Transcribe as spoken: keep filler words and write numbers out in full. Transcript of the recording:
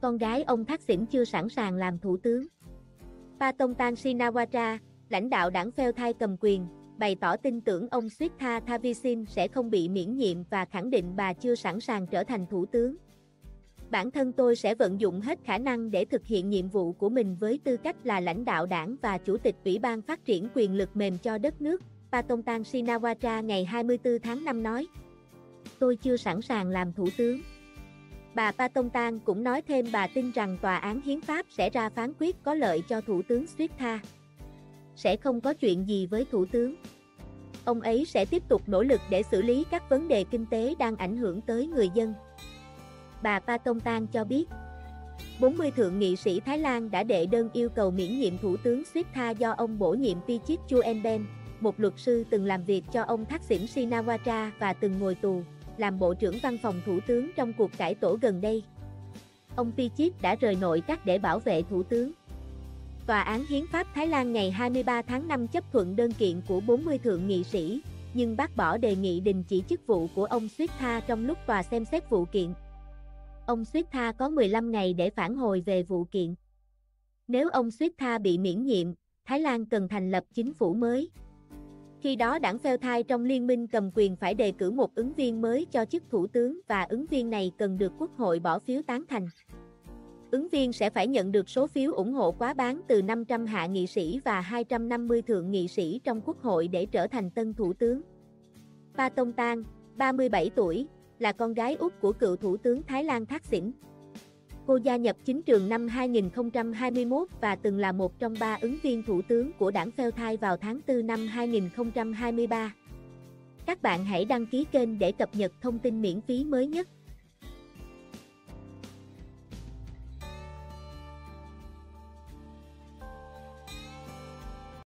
con gái ông Thaksin chưa sẵn sàng làm thủ tướng. Paetongtarn Shinawatra, lãnh đạo đảng Pheu Thai cầm quyền, bày tỏ tin tưởng ông Srettha Thavisin sẽ không bị miễn nhiệm và khẳng định bà chưa sẵn sàng trở thành thủ tướng. Bản thân tôi sẽ vận dụng hết khả năng để thực hiện nhiệm vụ của mình với tư cách là lãnh đạo đảng và chủ tịch Ủy ban phát triển quyền lực mềm cho đất nước, Paetongtarn Shinawatra ngày hai mươi tư tháng năm nói. Tôi chưa sẵn sàng làm thủ tướng. Bà Paetongtarn cũng nói thêm bà tin rằng Tòa án Hiến pháp sẽ ra phán quyết có lợi cho Thủ tướng Srettha. Sẽ không có chuyện gì với Thủ tướng. Ông ấy sẽ tiếp tục nỗ lực để xử lý các vấn đề kinh tế đang ảnh hưởng tới người dân. Bà Paetongtarn cho biết, bốn mươi thượng nghị sĩ Thái Lan đã đệ đơn yêu cầu miễn nhiệm Thủ tướng Srettha do ông bổ nhiệm Pichit Chuenben, một luật sư từng làm việc cho ông Thaksin Shinawatra và từng ngồi tù, làm Bộ trưởng Văn phòng Thủ tướng trong cuộc cải tổ gần đây. Ông Pichit đã rời nội các để bảo vệ Thủ tướng. Tòa án Hiến pháp Thái Lan ngày hai mươi ba tháng năm chấp thuận đơn kiện của bốn mươi thượng nghị sĩ, nhưng bác bỏ đề nghị đình chỉ chức vụ của ông Srettha trong lúc tòa xem xét vụ kiện. Ông Srettha có mười lăm ngày để phản hồi về vụ kiện. Nếu ông Srettha bị miễn nhiệm, Thái Lan cần thành lập chính phủ mới. Khi đó đảng Pheu Thai trong liên minh cầm quyền phải đề cử một ứng viên mới cho chức thủ tướng và ứng viên này cần được quốc hội bỏ phiếu tán thành. Ứng viên sẽ phải nhận được số phiếu ủng hộ quá bán từ năm trăm hạ nghị sĩ và hai trăm năm mươi thượng nghị sĩ trong quốc hội để trở thành tân thủ tướng. Paetongtarn, ba mươi bảy tuổi, là con gái út của cựu thủ tướng Thái Lan Thaksin. Cô gia nhập chính trường năm hai nghìn không trăm hai mươi mốt và từng là một trong ba ứng viên thủ tướng của đảng Pheu Thai vào tháng tư năm hai nghìn không trăm hai mươi ba. Các bạn hãy đăng ký kênh để cập nhật thông tin miễn phí mới nhất.